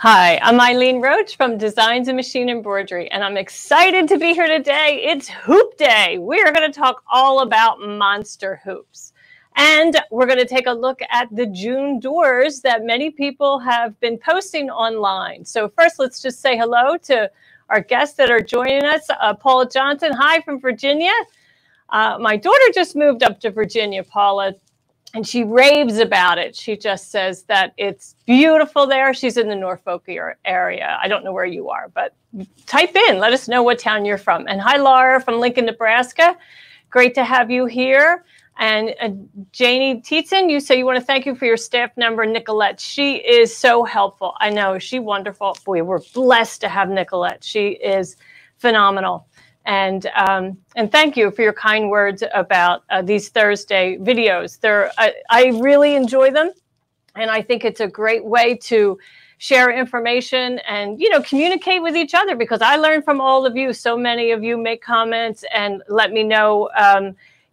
Hi, I'm Eileen Roach from Designs and Machine Embroidery, and I'm excited to be here today. It's Hoop Day. We're going to talk all about Monster Hoops. And we're going to take a look at the June doors that many people have been posting online. So first, let's just say hello to our guests that are joining us. Paula Johnson, hi, from Virginia. My daughter just moved up to Virginia, Paula. And she raves about it. She just says that it's beautiful there. She's in the Norfolk area. I don't know where you are, but type in. Let us know what town you're from. And hi, Laura from Lincoln, Nebraska. Great to have you here. And Janie Tietzen, you say you want to thank you for your staff member, Nicolette. She is so helpful. I know. She's wonderful. Boy, we're blessed to have Nicolette. She is phenomenal. And thank you for your kind words about these Thursday videos. I really enjoy them, and I think it's a great way to share information and, you know, communicate with each other, because I learn from all of you. So many of you make comments and let me know,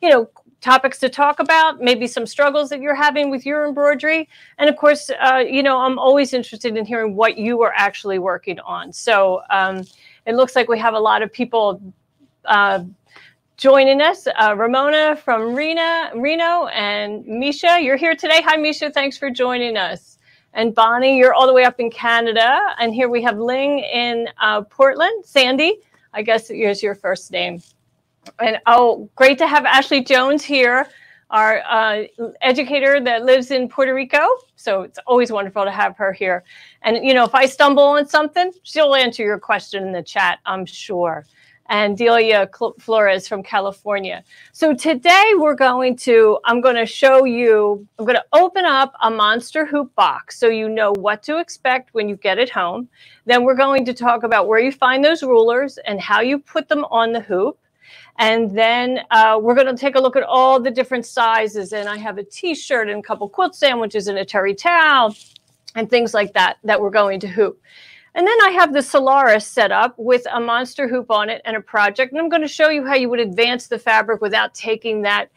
you know, topics to talk about, maybe some struggles that you're having with your embroidery. And of course, you know, I'm always interested in hearing what you are actually working on. So it looks like we have a lot of people joining us. Ramona from Reno, and Misha, you're here today. Hi, Misha. Thanks for joining us. And Bonnie, you're all the way up in Canada. And here we have Ling in Portland. Sandy, I guess is your first name. And oh, great to have Ashley Jones here, our educator that lives in Puerto Rico. So it's always wonderful to have her here. And, you know, if I stumble on something, she'll answer your question in the chat, I'm sure. And Delia Flores from California. So today we're going to, I'm going to open up a Monster Hoop box so you know what to expect when you get it home. Then we're going to talk about where you find those rulers and how you put them on the hoop. And then we're going to take a look at all the different sizes. And I have a T-shirt and a couple quilt sandwiches and a terry towel and things like that that we're going to hoop. And then I have the Solaris set up with a monster hoop on it and a project. And I'm going to show you how you would advance the fabric without taking that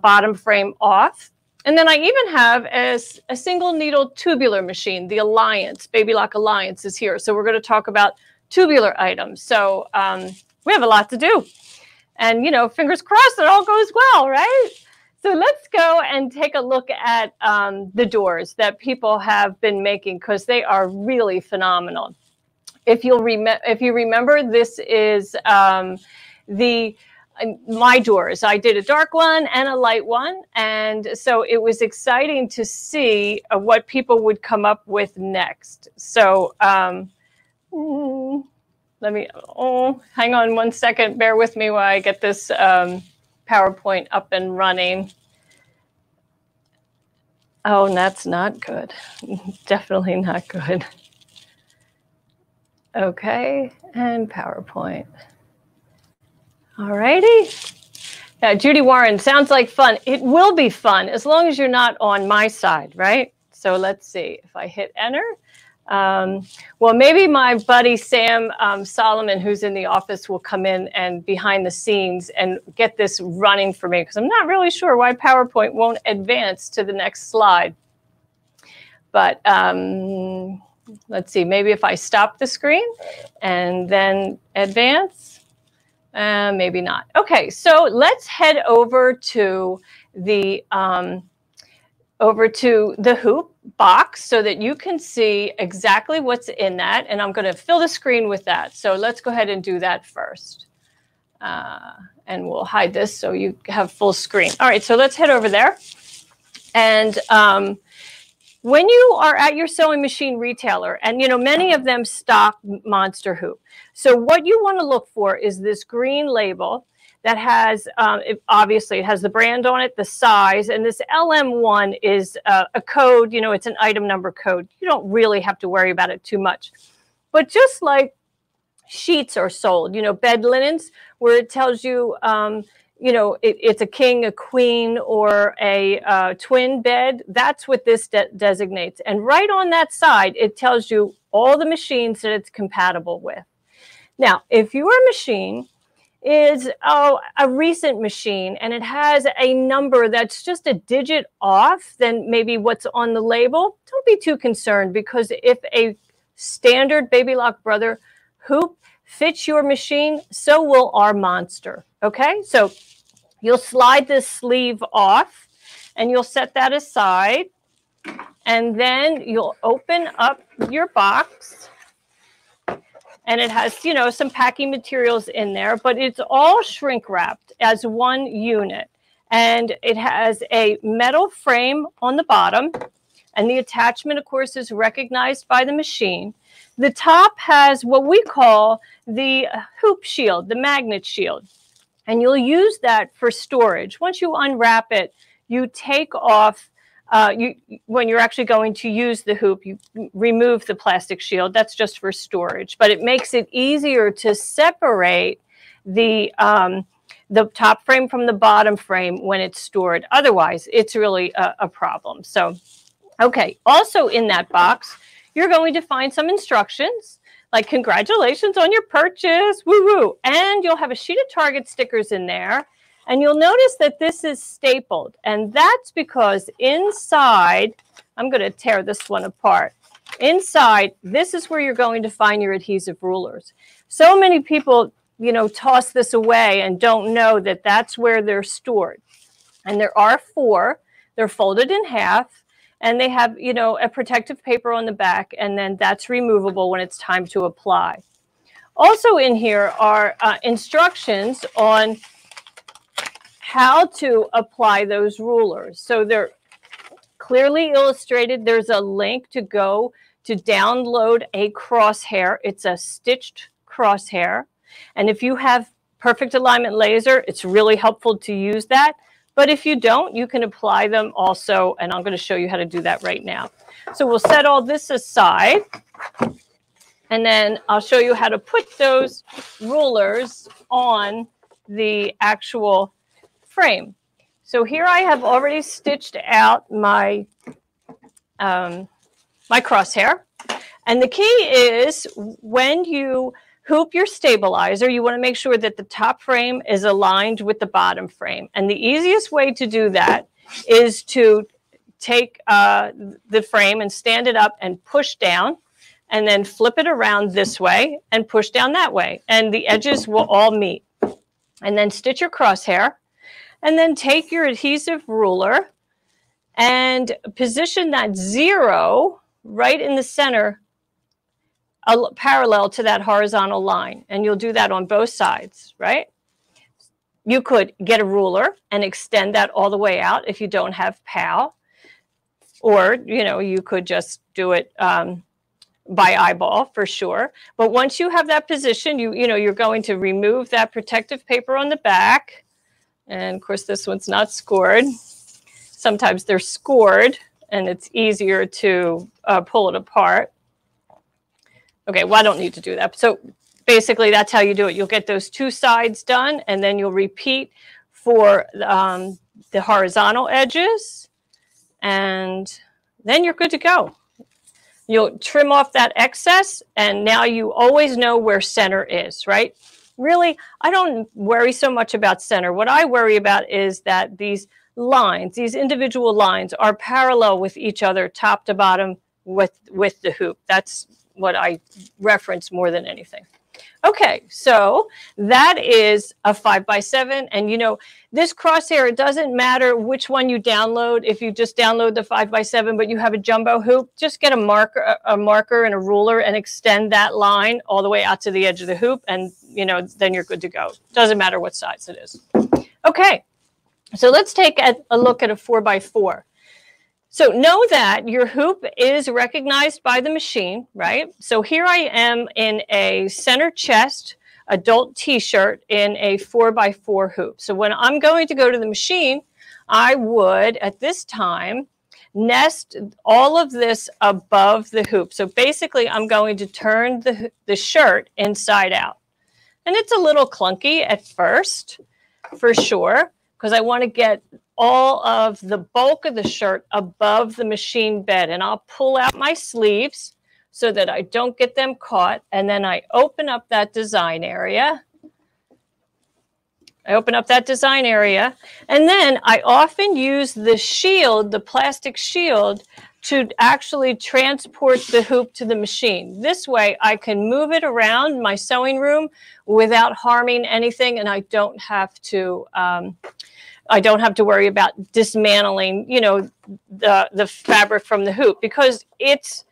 bottom frame off. And then I even have a single needle tubular machine, the Alliance, Baby Lock Alliance is here. So we're going to talk about tubular items. So we have a lot to do. And, you know, fingers crossed it all goes well, right? So let's go and take a look at the doors that people have been making, because they are really phenomenal. If you remember, this is my doors. I did a dark one and a light one. And so it was exciting to see what people would come up with next. So hang on one second. Bear with me while I get this PowerPoint up and running. Oh, and that's not good. Definitely not good. Okay, and PowerPoint. All righty. Now, Judy Warren, sounds like fun. It will be fun as long as you're not on my side, right? So let's see if I hit enter. Well, maybe my buddy Sam Solomon, who's in the office, will come in and behind the scenes and get this running for me, because I'm not really sure why PowerPoint won't advance to the next slide. But let's see, maybe if I stop the screen and then advance, maybe not. Okay, so let's head over to the hoop box so that you can see exactly what's in that. And I'm going to fill the screen with that. So let's go ahead and do that first. And we'll hide this so you have full screen. All right, so let's head over there. And when you are at your sewing machine retailer, and, you know, many of them stock Monster Hoop. So what you want to look for is this green label that has, obviously, it has the brand on it, the size, and this LM1 is a code, you know, it's an item number code. You don't really have to worry about it too much. But just like sheets are sold, you know, bed linens, where it tells you, you know, it's a king, a queen, or a twin bed, that's what this designates. And right on that side, it tells you all the machines that it's compatible with. Now, if your machine is a recent machine and it has a number that's just a digit off than maybe what's on the label, don't be too concerned, because if a standard Baby Lock Brother hoop fits your machine, so will our monster. Okay, so you'll slide this sleeve off and you'll set that aside, and then you'll open up your box, and it has, you know, some packing materials in there, but it's all shrink wrapped as one unit. And it has a metal frame on the bottom, and the attachment, of course, is recognized by the machine. The top has what we call the hoop shield, the magnet shield, and you'll use that for storage. Once you unwrap it, you take off, when you're actually going to use the hoop, you remove the plastic shield. That's just for storage, but it makes it easier to separate the top frame from the bottom frame when it's stored. Otherwise, it's really a problem. So, okay, also in that box, you're going to find some instructions, like congratulations on your purchase, woo-woo. And you'll have a sheet of Target stickers in there. And you'll notice that this is stapled. And that's because inside, I'm going to tear this one apart. Inside, this is where you're going to find your adhesive rulers. So many people, you know, toss this away and don't know that that's where they're stored. And there are four. They're folded in half. And they have, you know, a protective paper on the back, and then that's removable when it's time to apply. Also in here are instructions on how to apply those rulers. So they're clearly illustrated. There's a link to go to download a crosshair. It's a stitched crosshair. And if you have perfect alignment laser, it's really helpful to use that. But if you don't, you can apply them also, and I'm going to show you how to do that right now. So we'll set all this aside, and then I'll show you how to put those rulers on the actual frame. So here I have already stitched out my, my crosshair. And the key is when you hoop your stabilizer, you want to make sure that the top frame is aligned with the bottom frame. And the easiest way to do that is to take the frame and stand it up and push down, and then flip it around this way and push down that way. And the edges will all meet. And then stitch your crosshair, and then take your adhesive ruler and position that zero right in the center parallel to that horizontal line, and you'll do that on both sides, right? You could get a ruler and extend that all the way out if you don't have PAL, or, you know, you could just do it by eyeball for sure. But once you have that position, you know, you're going to remove that protective paper on the back, and of course this one's not scored. Sometimes they're scored, and it's easier to pull it apart. Okay, well, I don't need to do that. So basically, that's how you do it. You'll get those two sides done, and then you'll repeat for the horizontal edges, and then you're good to go. You'll trim off that excess, and now you always know where center is, right? Really, I don't worry so much about center. What I worry about is that these lines, these individual lines, are parallel with each other, top to bottom, with the hoop. That's what I reference more than anything. Okay, so that is a 5x7. And you know, this crosshair, it doesn't matter which one you download. If you just download the 5x7, but you have a jumbo hoop, just get a marker and a ruler and extend that line all the way out to the edge of the hoop. And you know, then you're good to go. Doesn't matter what size it is. Okay, so let's take a look at a 4x4. So know that your hoop is recognized by the machine, right? So here I am in a center chest adult t-shirt in a 4x4 hoop. So when I'm going to go to the machine, I would at this time nest all of this above the hoop. So basically I'm going to turn the shirt inside out. And it's a little clunky at first, for sure, because I want to get all of the bulk of the shirt above the machine bed, and I'll pull out my sleeves so that I don't get them caught, and then I open up that design area. And then I often use the shield, the plastic shield, to actually transport the hoop to the machine. This way I can move it around my sewing room without harming anything, and I don't have to worry about dismantling, you know, the fabric from the hoop, because it's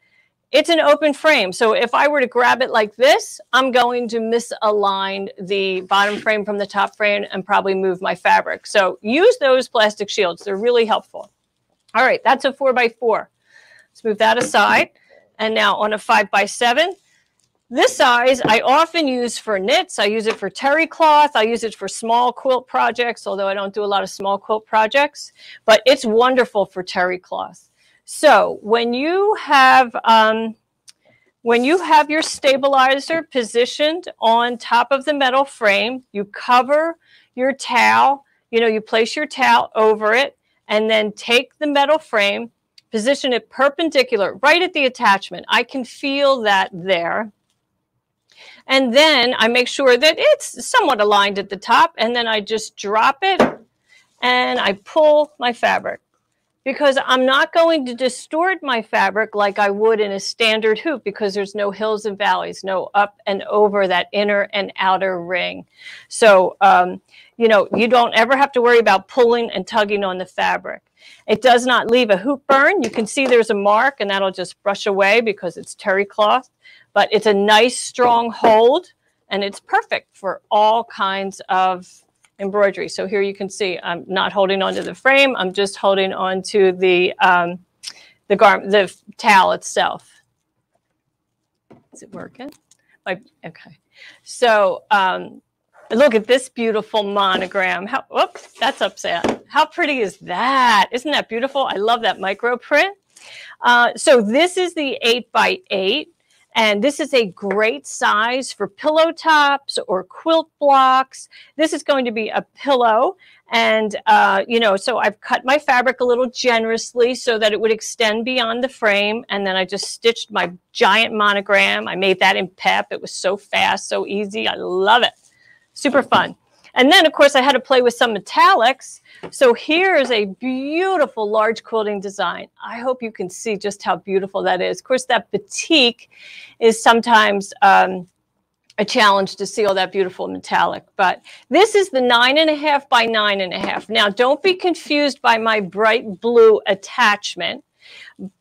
an open frame. So if I were to grab it like this, I'm going to misalign the bottom frame from the top frame and probably move my fabric. So use those plastic shields. They're really helpful. All right, that's a 4x4. Let's move that aside. And now on a 5x7, this size I often use for knits. I use it for terry cloth. I use it for small quilt projects, although I don't do a lot of small quilt projects, but it's wonderful for terry cloth. So when you have your stabilizer positioned on top of the metal frame, you cover your towel, you know, you place your towel over it, and then take the metal frame, position it perpendicular right at the attachment. I can feel that there. And then I make sure that it's somewhat aligned at the top, and then I just drop it and I pull my fabric, because I'm not going to distort my fabric like I would in a standard hoop, because there's no hills and valleys, no up and over that inner and outer ring. So, you know, you don't ever have to worry about pulling and tugging on the fabric. It does not leave a hoop burn. You can see there's a mark, and that'll just brush away because it's terry cloth, but it's a nice strong hold, and it's perfect for all kinds of embroidery. So here you can see I'm not holding onto the frame. I'm just holding onto the garment, the towel itself. Is it working? Okay. So look at this beautiful monogram. How, whoops, that's upset. How pretty is that? Isn't that beautiful? I love that micro print. So this is the 8x8. And this is a great size for pillow tops or quilt blocks. This is going to be a pillow. And, you know, so I've cut my fabric a little generously so that it would extend beyond the frame. And then I just stitched my giant monogram. I made that in PEP. It was so fast, so easy. I love it. Super fun. And then, of course, I had to play with some metallics. So here's a beautiful large quilting design. I hope you can see just how beautiful that is. Of course, that batik is sometimes a challenge to see all that beautiful metallic. But this is the 9.5 by 9.5. Now, don't be confused by my bright blue attachment,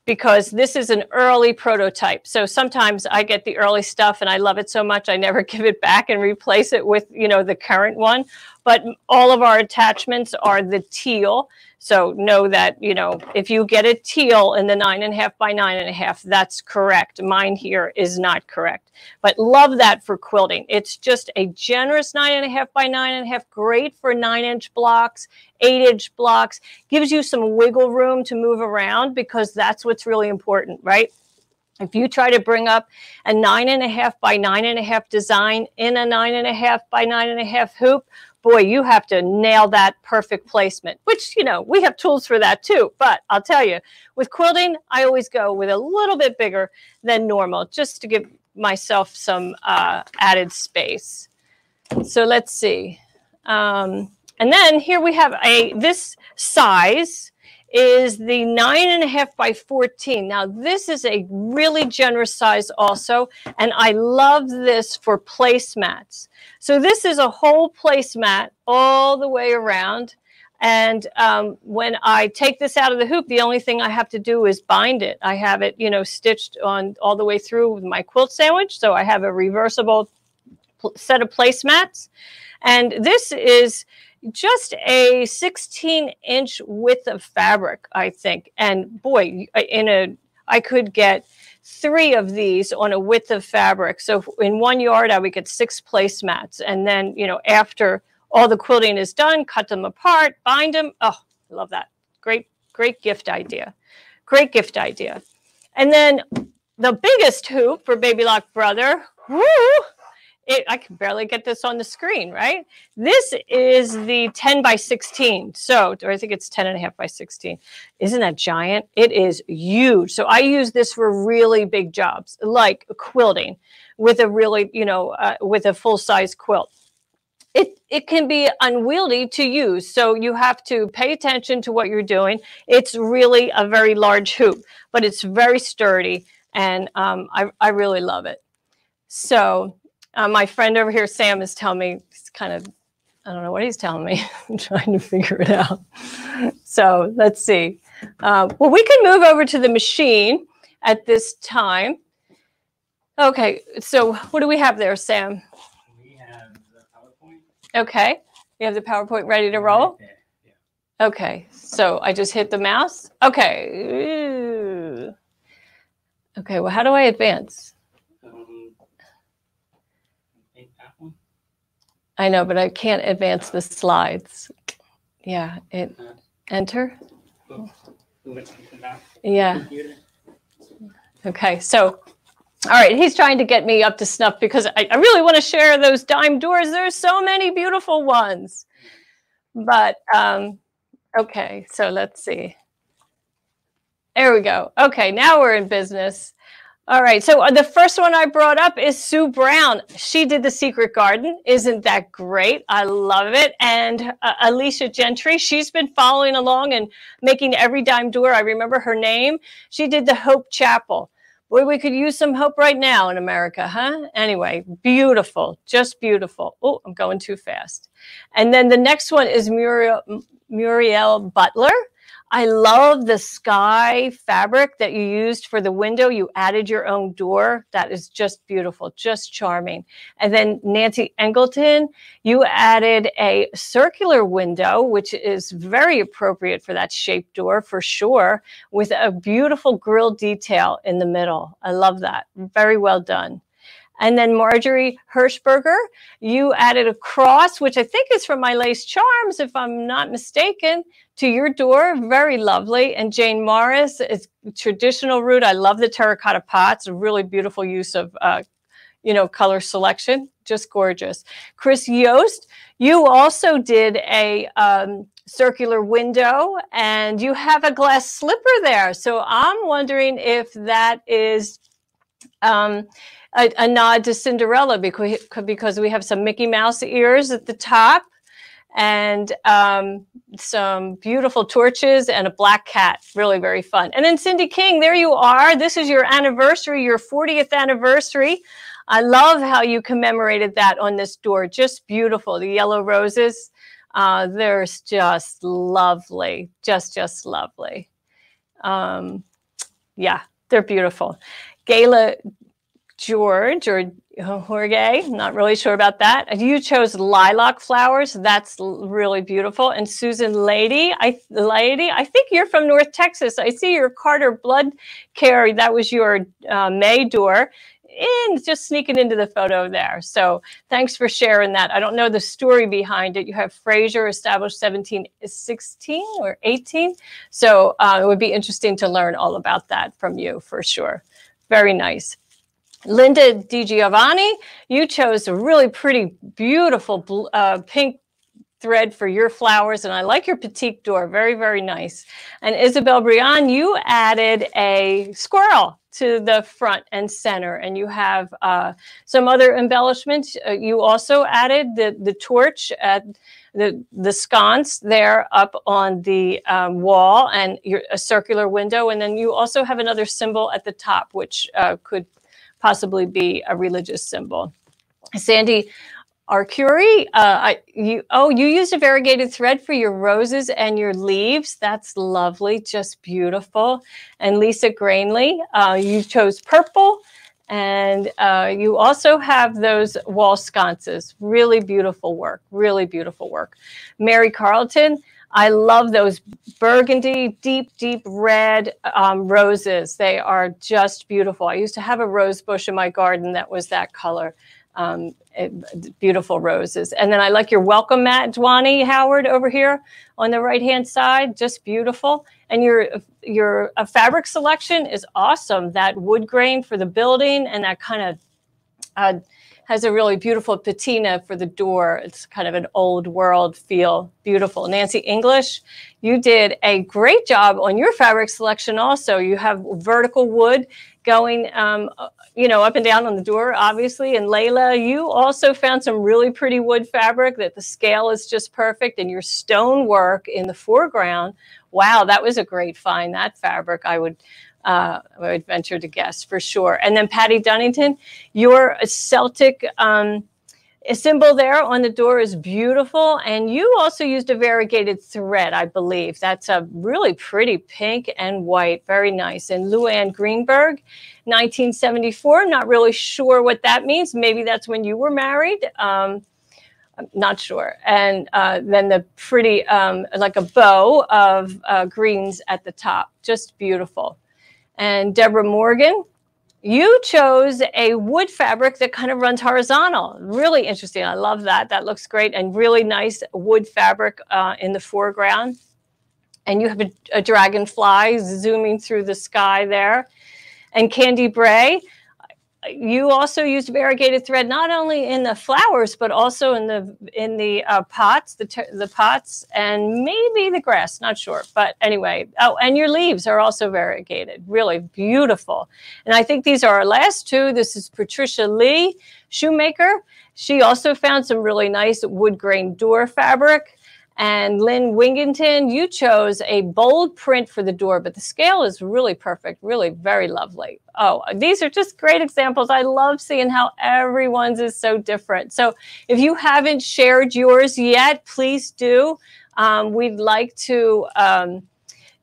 because this is an early prototype. So sometimes I get the early stuff and I love it so much I never give it back and replace it with, you know, the current one. But all of our attachments are the teal. So know that, you know, if you get a teal in the 9.5 by 9.5, that's correct. Mine here is not correct. But love that for quilting. It's just a generous 9.5 by 9.5, great for 9-inch blocks, 8-inch blocks. Gives you some wiggle room to move around, because that's what's really important, right? If you try to bring up a 9.5 by 9.5 design in a 9.5 by 9.5 hoop, boy, you have to nail that perfect placement, which, you know, we have tools for that too. But I'll tell you, with quilting, I always go with a little bit bigger than normal, just to give myself some added space. So let's see. And then here we have this size is the 9.5 by 14. Now, this is a really generous size also, and I love this for placemats. So this is a whole placemat all the way around, and when I take this out of the hoop, the only thing I have to do is bind it. I have it, you know, stitched on all the way through with my quilt sandwich, so I have a reversible set of placemats. And this is just a 16-inch width of fabric, I think. And boy, I could get 3 of these on a width of fabric. So in 1 yard, I would get 6 placemats. And then, you know, after all the quilting is done, cut them apart, bind them. Oh, I love that. Great, great gift idea. Great gift idea. And then the biggest hoop for Baby Lock Brother. Woo! I can barely get this on the screen, right? This is the 10 by 16. So I think it's 10.5 by 16. Isn't that giant? It is huge. So I use this for really big jobs, like quilting with a really, you know, with a full-size quilt. it can be unwieldy to use. So you have to pay attention to what you're doing. It's really a very large hoop, but it's very sturdy. And I really love it. So my friend over here, Sam, is telling me, he's kind of, I don't know what he's telling me. I'm trying to figure it out. So let's see. Well, we can move over to the machine at this time. Okay, so what do we have there, Sam? We have the PowerPoint. Okay, we have the PowerPoint ready to roll? Right, yeah. Okay, so I just hit the mouse. Okay. Okay, well, how do I advance? That one. I know, but I can't advance the slides. Yeah, it enter. Yeah. Okay, so, all right, he's trying to get me up to snuff because I really want to share those dime doors. There's so many beautiful ones. But, okay, so let's see. There we go. Okay, now we're in business. All right, so the first one I brought up is Sue Brown. She did The Secret Garden. Isn't that great? I love it. And Alicia Gentry, she's been following along and making every dime door. I remember her name. She did the Hope Chapel. Boy, we could use some hope right now in America, huh? Anyway, beautiful, just beautiful. Oh, I'm going too fast. And then the next one is Muriel Butler. I love the sky fabric that you used for the window. You added your own door. That is just beautiful, just charming. And then Nancy Engleton, you added a circular window, which is very appropriate for that shaped door for sure, with a beautiful grill detail in the middle. I love that. Very well done. And then Marjorie Hirschberger, you added a cross, which I think is from My Lace Charms, if I'm not mistaken, to your door. Very lovely. And Jane Morris, it's traditional root. I love the terracotta pots, a really beautiful use of, you know, color selection. Just gorgeous. Chris Yost, you also did a circular window, and you have a glass slipper there. So I'm wondering if that is... a nod to Cinderella because we have some Mickey Mouse ears at the top and some beautiful torches and a black cat. Really very fun. And then Cindy King, there you are. This is your anniversary, your 40th anniversary. I love how you commemorated that on this door. Just beautiful. The yellow roses, they're just lovely. Just lovely. Yeah, they're beautiful. Gayla George or Jorge, not really sure about that. You chose lilac flowers. That's really beautiful. And Susan Lady, I think you're from North Texas. I see your Carter Blood Care. That was your May door. And just sneaking into the photo there. So thanks for sharing that. I don't know the story behind it. You have Fraser established 1716 or 18. So it would be interesting to learn all about that from you for sure. Very nice. Linda DiGiovanni, you chose a really pretty, beautiful pink thread for your flowers, and I like your petite door. Very, very nice. And Isabel Brian, you added a squirrel to the front and center, and you have some other embellishments. You also added the torch at the sconce there up on the wall and a circular window, and then you also have another symbol at the top, which could possibly be a religious symbol. Sandy Arcuri, you used a variegated thread for your roses and your leaves. That's lovely, just beautiful. And Lisa Grainley, you chose purple, and you also have those wall sconces. Really beautiful work, really beautiful work. Mary Carlton, I love those burgundy, deep, deep red roses. They are just beautiful. I used to have a rose bush in my garden that was that color. Beautiful roses. And then I like your welcome mat, Dwani Howard, over here on the right-hand side. Just beautiful. And your fabric selection is awesome. That wood grain for the building and that kind of... has a really beautiful patina for the door. It's kind of an old world feel. Beautiful. Nancy English, you did a great job on your fabric selection also. You have vertical wood going, you know, up and down on the door, obviously. And Layla, you also found some really pretty wood fabric that the scale is just perfect, and your stone work in the foreground. Wow, that was a great find, that fabric, I would venture to guess for sure. And then Patty Dunnington, your Celtic symbol there on the door is beautiful. And you also used a variegated thread, I believe. That's a really pretty pink and white. Very nice. And Luann Greenberg, 1974. Not really sure what that means. Maybe that's when you were married. I'm not sure. And then the pretty, like a bow of greens at the top. Just beautiful. And Deborah Morgan, you chose a wood fabric that kind of runs horizontal. Really interesting. I love that. That looks great. And really nice wood fabric in the foreground. And you have a dragonfly zooming through the sky there. And Candy Bray, you also used variegated thread, not only in the flowers, but also in the pots, the pots, and maybe the grass, not sure. But anyway, oh, and your leaves are also variegated, really beautiful. And I think these are our last two. This is Patricia Lee, shoemaker. She also found some really nice wood grain door fabric. And Lynn Wingington, you chose a bold print for the door, but the scale is really perfect, really very lovely. Oh, these are just great examples. I love seeing how everyone's is so different. So if you haven't shared yours yet, please do. We'd like to,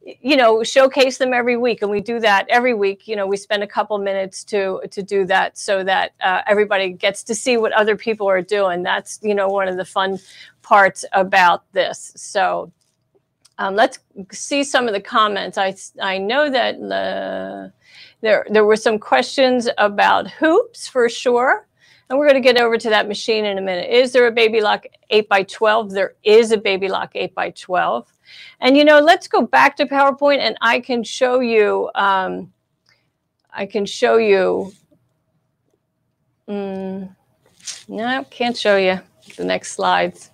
you know, showcase them every week. And we do that every week. You know, we spend a couple minutes to do that so that everybody gets to see what other people are doing. That's, you know, one of the fun parts about this. So let's see some of the comments. I know that there were some questions about hoops for sure. And we're going to get over to that machine in a minute. Is there a Baby Lock 8x12? There is a Baby Lock 8x12. And, you know, let's go back to PowerPoint and I can show you. No, can't show you the next slides.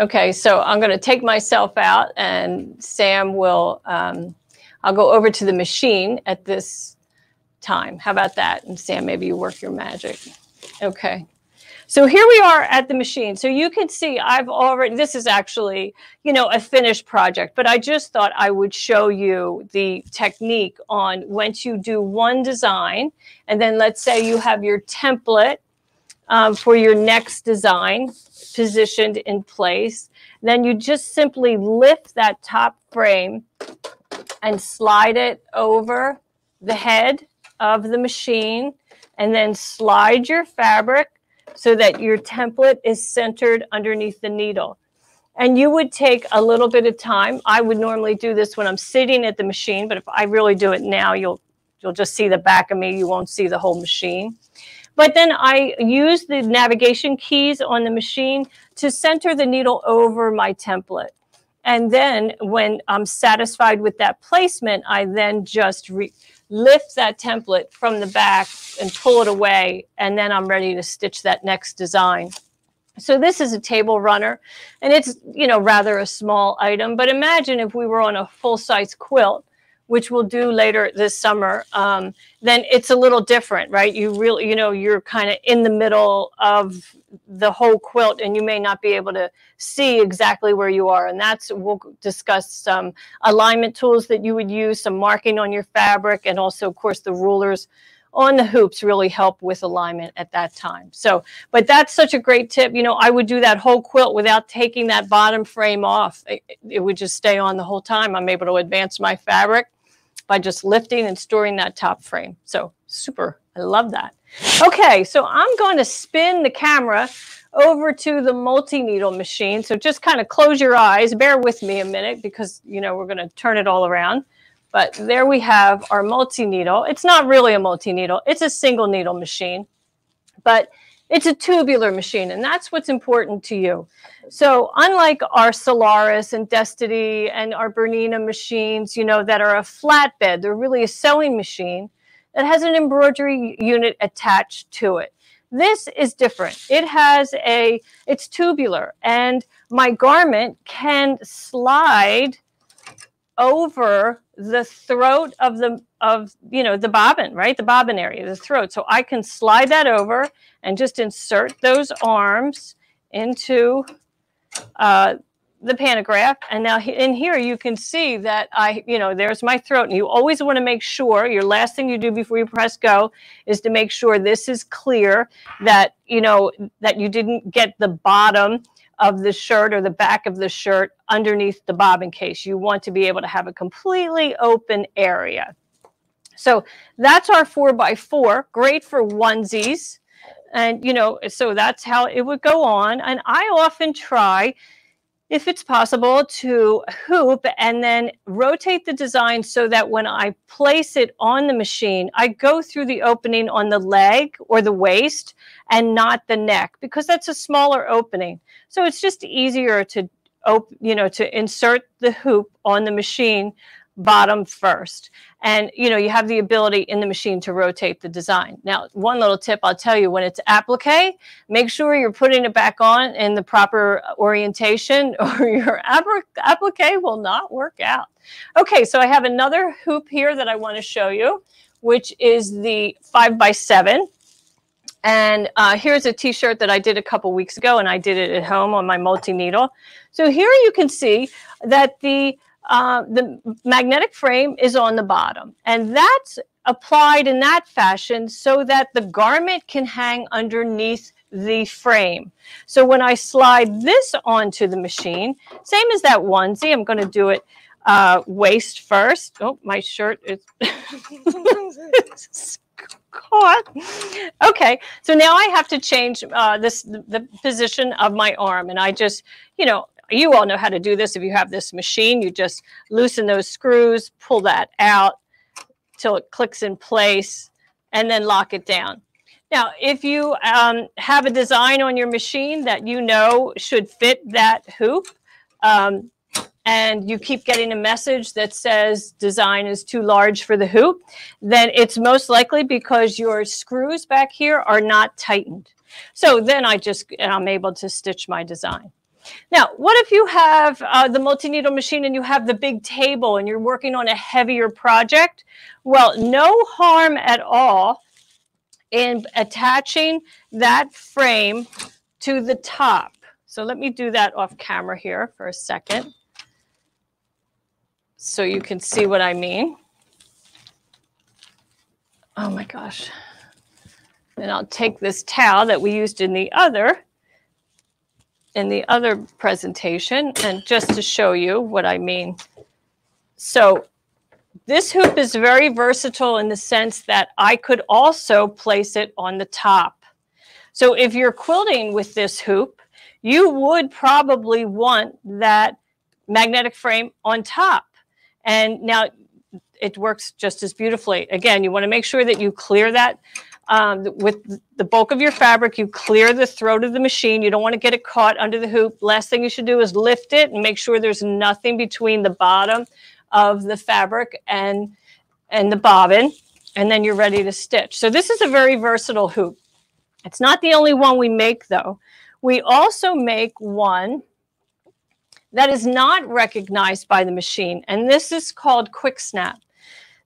Okay, so I'm going to take myself out, and Sam will, I'll go over to the machine at this time. How about that? And Sam, maybe you work your magic. Okay, so here we are at the machine. So you can see I've already, this is actually, you know, a finished project, but I just thought I would show you the technique on once you do one design, and then let's say you have your template for your next design positioned in place, then you just simply lift that top frame and slide it over the head of the machine, and then slide your fabric so that your template is centered underneath the needle. And you would take a little bit of time. I would normally do this when I'm sitting at the machine, but if I really do it now, you'll just see the back of me. You won't see the whole machine. But then I use the navigation keys on the machine to center the needle over my template. And then when I'm satisfied with that placement, I then just lift that template from the back and pull it away. And then I'm ready to stitch that next design. So this is a table runner, and it's, you know, rather a small item. But imagine if we were on a full-size quilt, which we'll do later this summer, then it's a little different, right? You really, you know, you're kind of in the middle of the whole quilt, and you may not be able to see exactly where you are. And that's, we'll discuss some alignment tools that you would use, some marking on your fabric, and also, of course, the rulers on the hoops really help with alignment at that time. So, but that's such a great tip. You know, I would do that whole quilt without taking that bottom frame off. It would just stay on the whole time. I'm able to advance my fabric by just lifting and storing that top frame. So super, I love that. Okay, so I'm going to spin the camera over to the multi-needle machine. So just kind of close your eyes, bear with me a minute because, you know, we're going to turn it all around. But there we have our multi-needle. It's not really a multi-needle, it's a single needle machine, but it's a tubular machine, and that's what's important to you. So unlike our Solaris and Destiny and our Bernina machines, you know, that are a flatbed, they're really a sewing machine that has an embroidery unit attached to it. This is different. It has a, it's tubular, and my garment can slide over the throat of the bobbin, right? The bobbin area, the throat. So I can slide that over and just insert those arms into the pantograph. And now in here, you can see that I, there's my throat. And you always want to make sure, your last thing you do before you press go is to make sure this is clear, that, that you didn't get the bottom of the shirt or the back of the shirt underneath the bobbin case. You want to be able to have a completely open area. So that's our 4x4, great for onesies. And, so that's how it would go on. And I often try, if it's possible, to hoop and then rotate the design so that when I place it on the machine, I go through the opening on the leg or the waist and not the neck, because that's a smaller opening. So it's just easier to, to insert the hoop on the machine bottom first. And, you have the ability in the machine to rotate the design. Now, one little tip I'll tell you, when it's applique, make sure you're putting it back on in the proper orientation or your applique will not work out. Okay, so I have another hoop here that I want to show you, which is the 5x7. And here's a t-shirt that I did a couple weeks ago, and I did it at home on my multi-needle. So here you can see that the magnetic frame is on the bottom, and that's applied in that fashion so that the garment can hang underneath the frame. So when I slide this onto the machine, same as that onesie, I'm going to do it waist first. Oh, my shirt is caught. Okay, so now I have to change the position of my arm, and I just, you all know how to do this. If you have this machine, you just loosen those screws, pull that out till it clicks in place, and then lock it down. Now, if you have a design on your machine that should fit that hoop, and you keep getting a message that says design is too large for the hoop, then it's most likely because your screws back here are not tightened. So then I'm able to stitch my design. Now, what if you have the multi-needle machine and you have the big table and you're working on a heavier project? Well, no harm at all in attaching that frame to the top. So let me do that off camera here for a second so you can see what I mean. Oh my gosh. And I'll take this towel that we used in the other presentation, and just to show you what I mean. So this hoop is very versatile in the sense that I could also place it on the top. So if you're quilting with this hoop, you would probably want that magnetic frame on top. And now it works just as beautifully. Again, you want to make sure that you clear that with the bulk of your fabric, you clear the throat of the machine. You don't want to get it caught under the hoop. Last thing you should do is lift it and make sure there's nothing between the bottom of the fabric and the bobbin, and then you're ready to stitch. So this is a very versatile hoop. It's not the only one we make, though. We also make one that is not recognized by the machine, and this is called QuickSnap.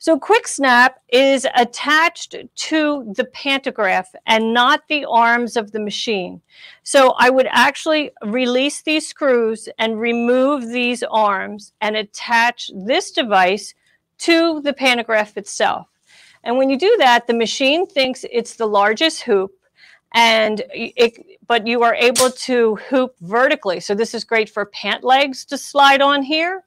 So QuickSnap is attached to the pantograph and not the arms of the machine. So I would actually release these screws and remove these arms and attach this device to the pantograph itself. And when you do that, the machine thinks it's the largest hoop, but you are able to hoop vertically. So this is great for pant legs to slide on here,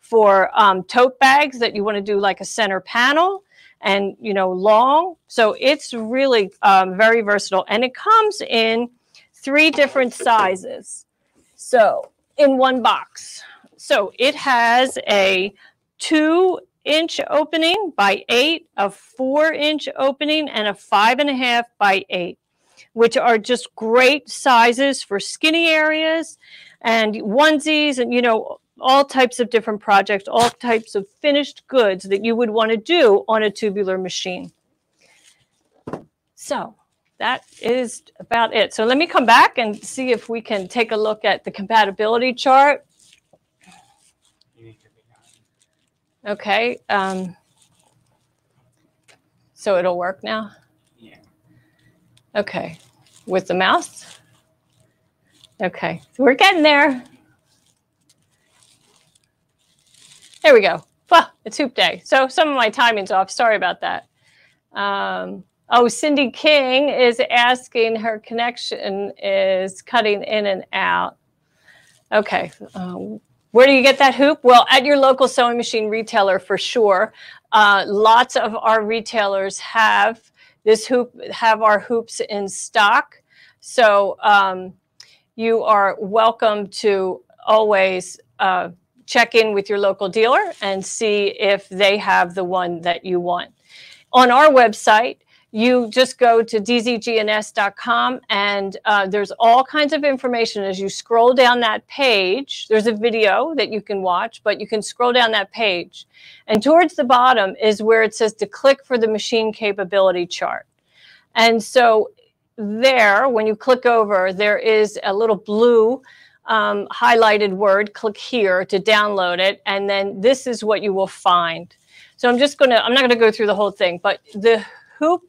for tote bags that you want to do like a center panel and, long. So it's really very versatile. And it comes in 3 different sizes, so in one box. So it has a 2-inch opening by 8, a 4-inch opening, and a 5.5 by 8, which are just great sizes for skinny areas and onesies and, all types of different projects, all types of finished goods that you would want to do on a tubular machine. So that is about it. So let me come back and see if we can take a look at the compatibility chart. Okay. So it'll work now? Yeah. Okay. With the mouse? Okay. So we're getting there. There we go. Well, it's hoop day. So some of my timing's off. Sorry about that. Oh, Cindy King is asking, her connection is cutting in and out. Okay. Where do you get that hoop? Well, at your local sewing machine retailer for sure. Lots of our retailers have this hoop, have our hoops in stock. So you are welcome to always check in with your local dealer and see if they have the one that you want. On our website, you just go to dzgns.com and there's all kinds of information. As you scroll down that page, there's a video that you can watch, but you can scroll down that page. And towards the bottom is where it says to click for the machine capability chart. And so there, when you click over, there is a little blue highlighted word. Click here to download it. And then this is what you will find. So I'm not going to go through the whole thing, but the hoop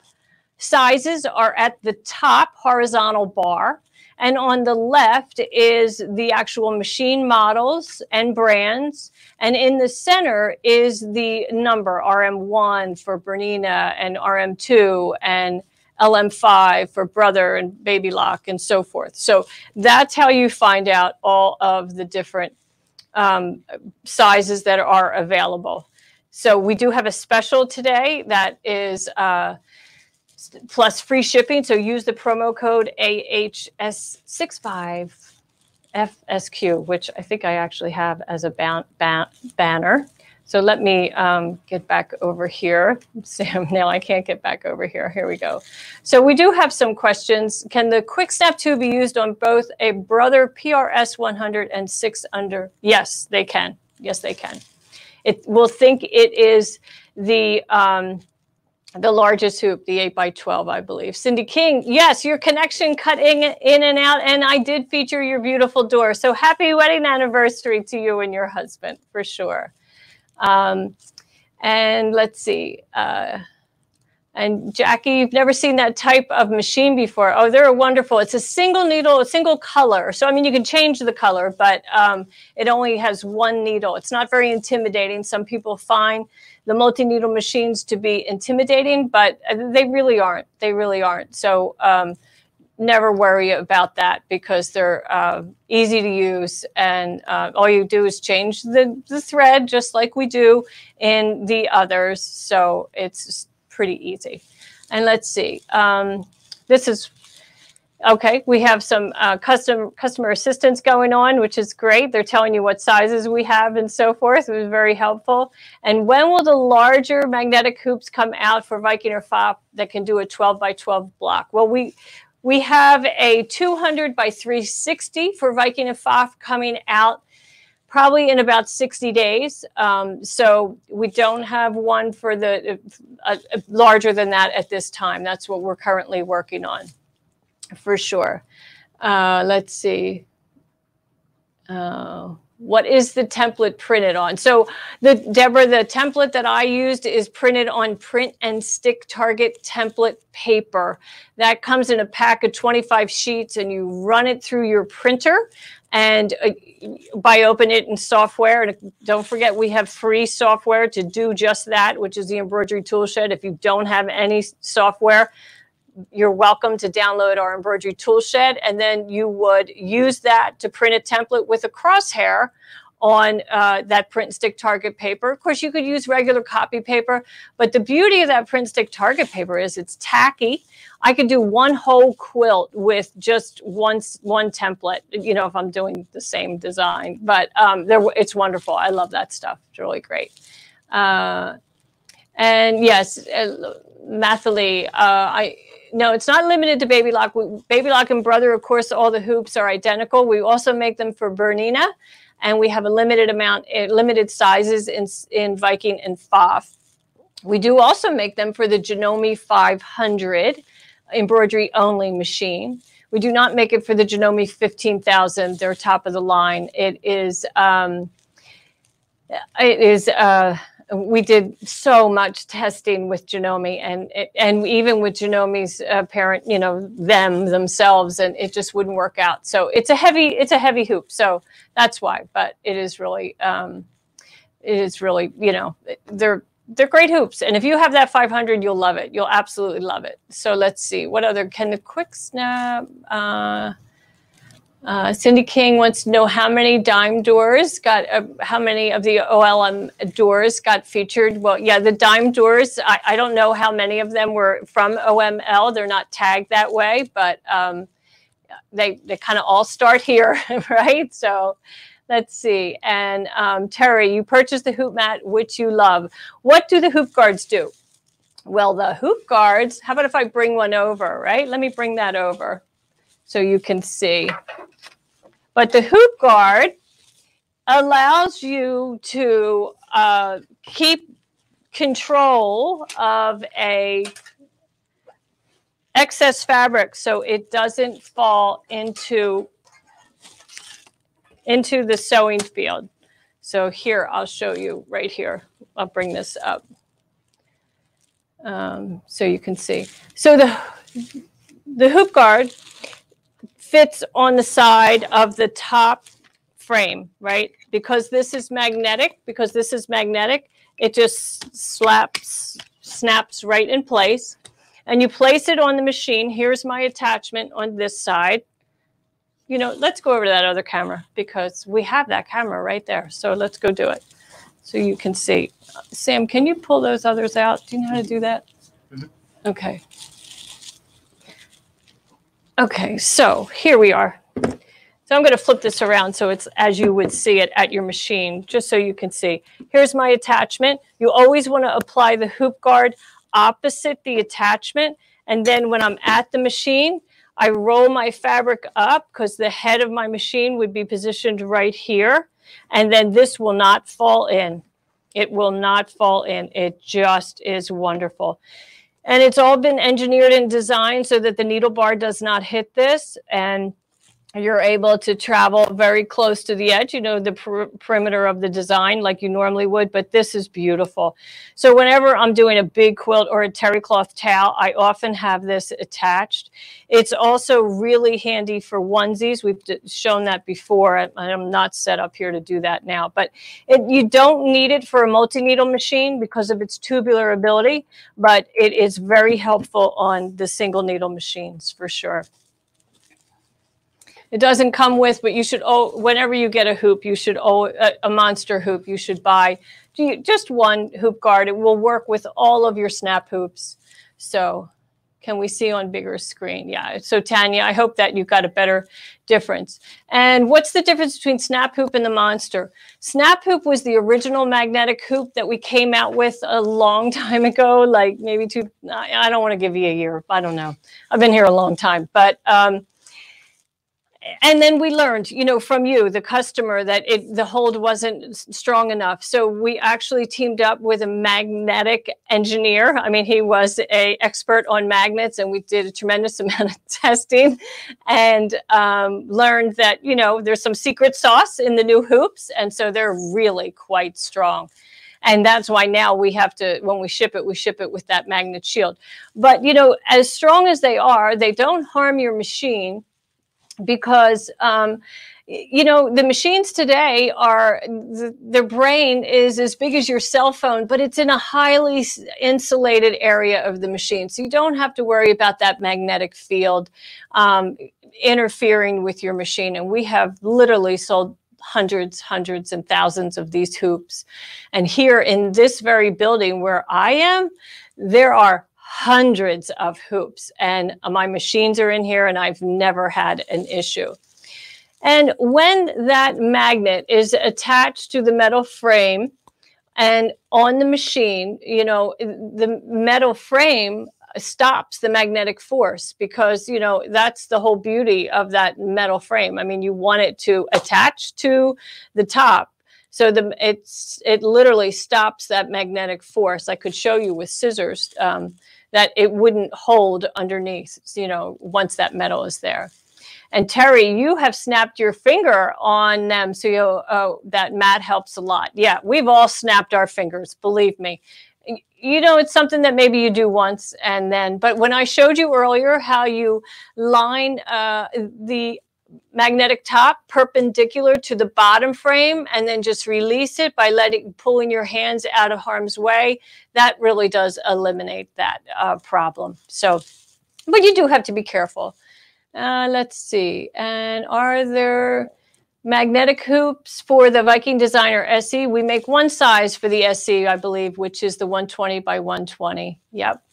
sizes are at the top horizontal bar. And on the left is the actual machine models and brands. And in the center is the number, RM1 for Bernina and RM2 and LM5 for Brother and Baby Lock and so forth. So that's how you find out all of the different sizes that are available. So we do have a special today that is plus free shipping. So use the promo code AHS65FSQ, which I think I actually have as a banner. So let me get back over here. Sam, now I can't get back over here. Here we go. So we do have some questions. Can the QuickSnap 2 be used on both a Brother PRS 100 and 6 under? Yes, they can. Yes, they can. It will think it is the largest hoop, the 8x12, I believe. Cindy King, yes, your connection cutting in and out, and I did feature your beautiful door. So happy wedding anniversary to you and your husband, for sure. And let's see, and Jackie, you've never seen that type of machine before. Oh, they're wonderful. It's a single needle, a single color. So, I mean, you can change the color, but it only has one needle. It's not very intimidating. Some people find the multi-needle machines to be intimidating, but they really aren't. They really aren't. So never worry about that because they're easy to use. And all you do is change the thread just like we do in the others. So it's pretty easy. And let's see, this is, okay, we have some customer assistance going on, which is great. They're telling you what sizes we have and so forth. It was very helpful. And when will the larger magnetic hoops come out for Viking or FOP that can do a 12x12 block? Well, we have a 200x360 for Viking and FOP coming out probably in about 60 days. So we don't have one for the larger than that at this time. That's what we're currently working on for sure. Let's see. What is the template printed on? So Deborah, the template that I used is printed on print and stick target template paper. That comes in a pack of 25 sheets and you run it through your printer. And open it in software. And don't forget, we have free software to do just that, which is the Embroidery Tool Shed. If you don't have any software, you're welcome to download our Embroidery Tool Shed. And then you would use that to print a template with a crosshair on that print stick target paper. Of course, you could use regular copy paper, but the beauty of that print stick target paper is it's tacky. I could do one whole quilt with just one template, you know, if I'm doing the same design, but it's wonderful. I love that stuff. It's really great. And yes, Mathalie, no, it's not limited to Baby Lock. Baby Lock and Brother, of course, all the hoops are identical. We also make them for Bernina, and we have a limited amount, limited sizes in Viking and FOF. We do also make them for the Janome 500 embroidery only machine. We do not make it for the Janome 15,000. They're top of the line. It is we did so much testing with Janome, and even with Janome's parent, you know, themselves, and it just wouldn't work out. So it's a heavy hoop. So that's why. But it is really, you know, they're great hoops. And if you have that 500, you'll love it. You'll absolutely love it. So let's see what other can the QuickSnap. Cindy King wants to know how many dime doors got, how many of the OLM doors got featured. Well, yeah, the dime doors, I don't know how many of them were from OML. They're not tagged that way, but they kind of all start here, right? So let's see. And Terry, you purchased the hoop mat, which you love. What do the hoop guards do? Well, the hoop guards, how about if I bring one over, right? Let me bring that over so you can see. But the hoop guard allows you to keep control of a excess fabric so it doesn't fall into the sewing field. So here, I'll show you right here. I'll bring this up so you can see. So the hoop guard fits on the side of the top frame, right? Because this is magnetic, it just snaps right in place. And you place it on the machine. Here's my attachment on this side. You know, let's go over to that other camera because we have that camera right there. So let's go do it so you can see. Sam, can you pull those others out? Do you know how to do that? Mm-hmm. Okay. Okay, so here we are. So I'm going to flip this around so it's as you would see it at your machine, just so you can see. Here's my attachment. You always want to apply the hoop guard opposite the attachment. And then when I'm at the machine, I roll my fabric up because the head of my machine would be positioned right here. And then this will not fall in. It will not fall in. It just is wonderful. And it's all been engineered and designed so that the needle bar does not hit this, and you're able to travel very close to the edge, you know, the perimeter of the design like you normally would, but this is beautiful. So whenever I'm doing a big quilt or a terry cloth towel, I often have this attached. It's also really handy for onesies. We've shown that before. I'm not set up here to do that now, but you don't need it for a multi-needle machine because of its tubular ability, but it is very helpful on the single needle machines for sure. It doesn't come with, but you should, whenever you get a hoop, you should, a monster hoop, you should buy just one hoop guard. It will work with all of your snap hoops. So can we see on bigger screen? Yeah. So Tanya, I hope that you got a better difference. And what's the difference between snap hoop and the monster? Snap hoop was the original magnetic hoop that we came out with a long time ago, like maybe I don't want to give you a year. I don't know. I've been here a long time, but, and then we learned, you know, from you, the customer, that the hold wasn't strong enough. So we actually teamed up with a magnetic engineer. I mean, he was an expert on magnets, and we did a tremendous amount of testing and learned that, you know, there's some secret sauce in the new hoops. And so they're really quite strong. And that's why now we have to, when we ship it with that magnet shield. But, you know, as strong as they are, they don't harm your machine. Because, you know, the machines today are, their brain is as big as your cell phone, but it's in a highly insulated area of the machine. So you don't have to worry about that magnetic field interfering with your machine. And we have literally sold hundreds and thousands of these hoops. And here in this very building where I am, there are hundreds of hoops, and my machines are in here, and I've never had an issue. And when that magnet is attached to the metal frame and on the machine, you know, the metal frame stops the magnetic force because, you know, that's the whole beauty of that metal frame. I mean, you want it to attach to the top. So it literally stops that magnetic force. I could show you with scissors that it wouldn't hold underneath, you know, once that metal is there. And Terry, you have snapped your finger on them. So you, that mat helps a lot. Yeah, we've all snapped our fingers, believe me. You know, it's something that maybe you do once and then, but when I showed you earlier how you line the magnetic top perpendicular to the bottom frame and then just release it by pulling your hands out of harm's way, that really does eliminate that problem. So, but you do have to be careful. Let's see. And are there magnetic hoops for the Viking Designer SE? We make one size for the SE, I believe, which is the 120 by 120. Yep.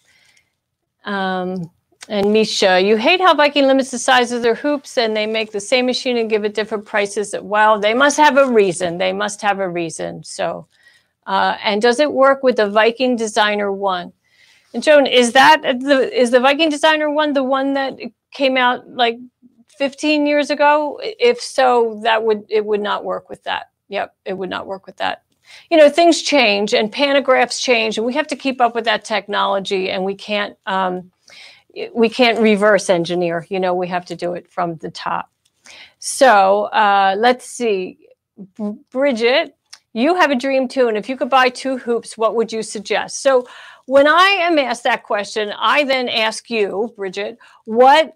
And Misha, you hate how Viking limits the size of their hoops and they make the same machine and give it different prices. Well, they must have a reason. They must have a reason. So, and does it work with the Viking Designer 1? And Joan, is that is the Viking Designer 1 the one that came out like 15 years ago? If so, it would not work with that. Yep, it would not work with that. You know, things change and pantographs change, and we have to keep up with that technology, and we can't reverse engineer. You know, we have to do it from the top. So let's see, Bridget, you have a dream too, and if you could buy 2 hoops, what would you suggest? So when I am asked that question, I then ask you, Bridget, what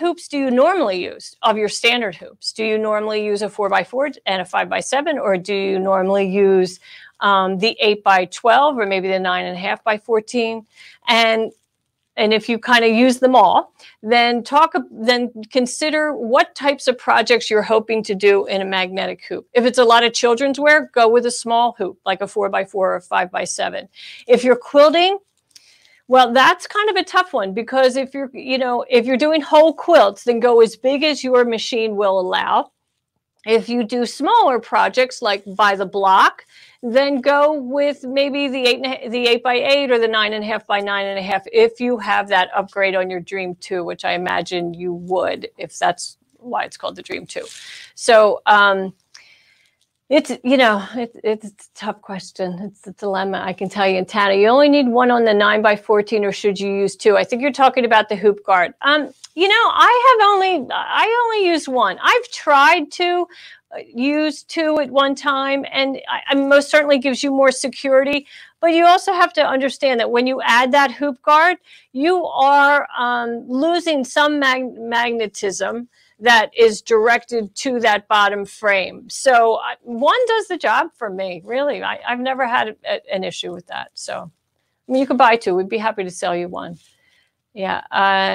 hoops do you normally use of your standard hoops? Do you normally use a 4x4 and a 5x7, or do you normally use the 8x12 or maybe the 9.5x14? And if you kind of use them all, then consider what types of projects you're hoping to do in a magnetic hoop. If it's a lot of children's wear, go with a small hoop, like a 4x4 or a 5x7. If you're quilting, well, that's kind of a tough one, because if you're, you know, if you're doing whole quilts, then go as big as your machine will allow. If you do smaller projects like by the block, then go with maybe the 8x8 or the 9.5 by 9.5. If you have that upgrade on your Dream 2, which I imagine you would, if that's why it's called the Dream 2. So it's, you know, it's a tough question. It's a dilemma, I can tell you. And Tana, you only need one on the 9x14, or should you use 2? I think you're talking about the hoop guard. You know, I only use one. I've tried to use 2 at one time, and I most certainly gives you more security. But you also have to understand that when you add that hoop guard, you are losing some magnetism that is directed to that bottom frame. So one does the job for me, really. I've never had an issue with that. So I mean, you could buy 2. We'd be happy to sell you one. Yeah,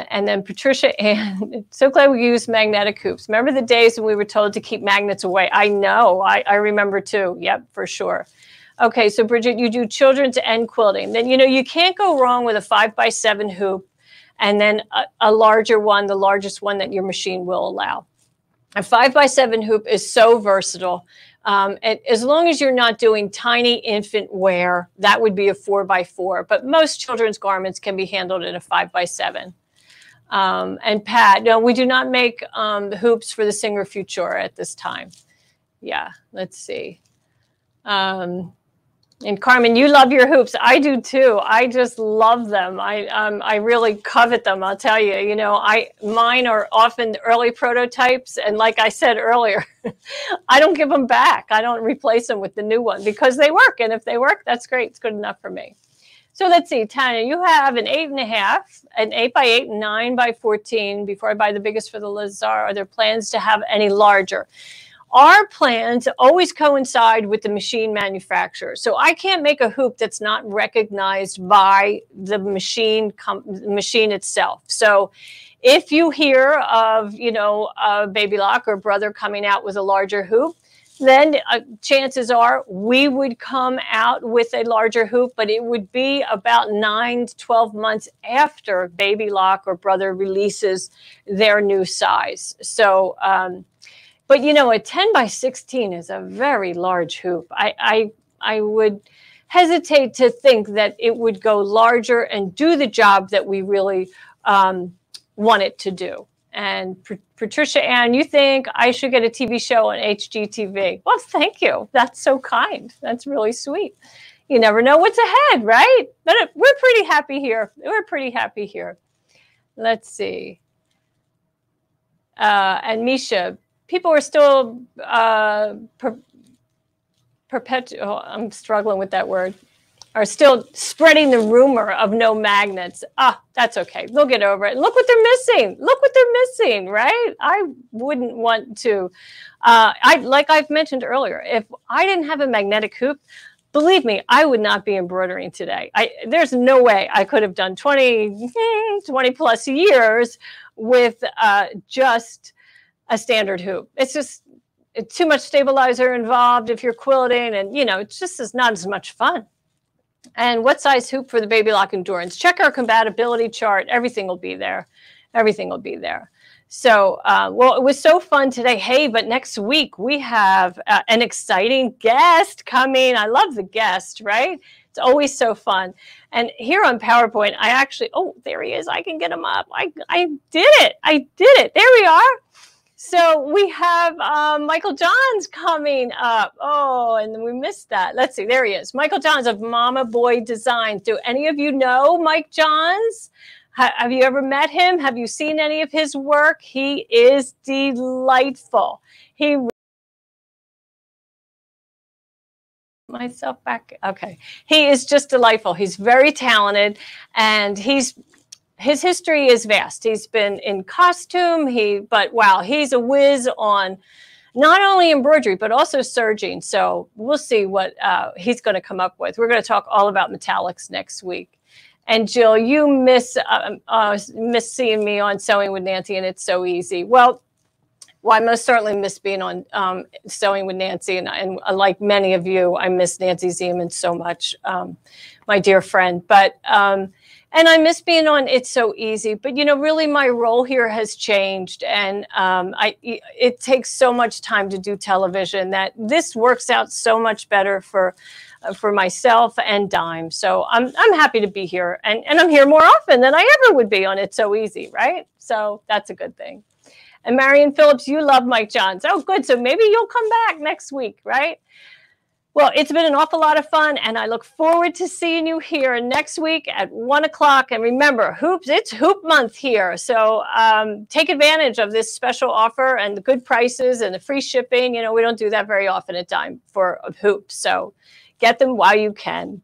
and then Patricia Ann, so glad we used magnetic hoops. Remember the days when we were told to keep magnets away? I know, I remember too. Yep, for sure. Okay, so Bridget, you do children's and quilting. Then, you know, you can't go wrong with a 5x7 hoop and then a larger one, the largest one that your machine will allow. A 5x7 hoop is so versatile. And as long as you're not doing tiny infant wear, that would be a 4x4. But most children's garments can be handled in a 5x7. And Pat, no, we do not make hoops for the Singer Futura at this time. Yeah, let's see. And Carmen, you love your hoops. I do too. I just love them. I really covet them. I'll tell you. You know, mine are often early prototypes, and like I said earlier, I don't give them back. I don't replace them with the new one because they work. And if they work, that's great. It's good enough for me. So let's see, Tanya, you have an 8.5, an 8x8, 9x14. Before I buy the biggest for the Lazar, are there plans to have any larger? Our plans always coincide with the machine manufacturer. So I can't make a hoop that's not recognized by the machine itself. So if you hear of, you know, Baby Lock or Brother coming out with a larger hoop, then chances are we would come out with a larger hoop, but it would be about 9 to 12 months after Baby Lock or Brother releases their new size. So, but, you know, a 10x16 is a very large hoop. I would hesitate to think that it would go larger and do the job that we really want it to do. And Patricia Ann, you think I should get a TV show on HGTV? Well, thank you. That's so kind. That's really sweet. You never know what's ahead, right? But we're pretty happy here. We're pretty happy here. Let's see. and Misha, people were still perpetual. I'm struggling with that word. Are still spreading the rumor of no magnets. Ah, that's okay. They'll get over it. Look what they're missing. Look what they're missing, right? I wouldn't want to. Like I've mentioned earlier, if I didn't have a magnetic hoop, believe me, I would not be embroidering today. There's no way I could have done 20 plus years with just a standard hoop. It's just too much stabilizer involved if you're quilting, and you know, it just is not as much fun. And what size hoop for the Baby Lock Endurance? Check our compatibility chart. Everything will be there. Everything will be there. So, well, it was so fun today. Hey, but next week we have an exciting guest coming. I love the guest, right? It's always so fun. And here on PowerPoint, I actually, oh, there he is. I can get him up. I did it. I did it. There we are. So we have Michael Johns coming up. Oh, and we missed that. Let's see. There he is. Michael Johns of Mama Boy Designs. Do any of you know Mike Johns? Have you ever met him? Have you seen any of his work? He is delightful. He myself back. Okay. He is just delightful. He's very talented, and he's his history is vast. He's been in costume. But wow, he's a whiz on not only embroidery, but also serging. So we'll see what he's going to come up with. We're going to talk all about metallics next week. And Jill, you miss seeing me on Sewing with Nancy, and it's so easy. Well, I most certainly miss being on Sewing with Nancy, and like many of you, I miss Nancy Zeman so much, my dear friend. But and I miss being on It's So Easy. But, you know, really my role here has changed, and it takes so much time to do television that this works out so much better for myself and Dime. So I'm happy to be here, and I'm here more often than I ever would be on It's So Easy, right? So that's a good thing. And Marion Phillips, you love Mike Johns. Oh, good. So maybe you'll come back next week, right? Well, it's been an awful lot of fun, and I look forward to seeing you here next week at 1 o'clock. And remember, hoops, it's hoop month here. So take advantage of this special offer and the good prices and the free shipping. You know, we don't do that very often at Dime for hoops. So get them while you can.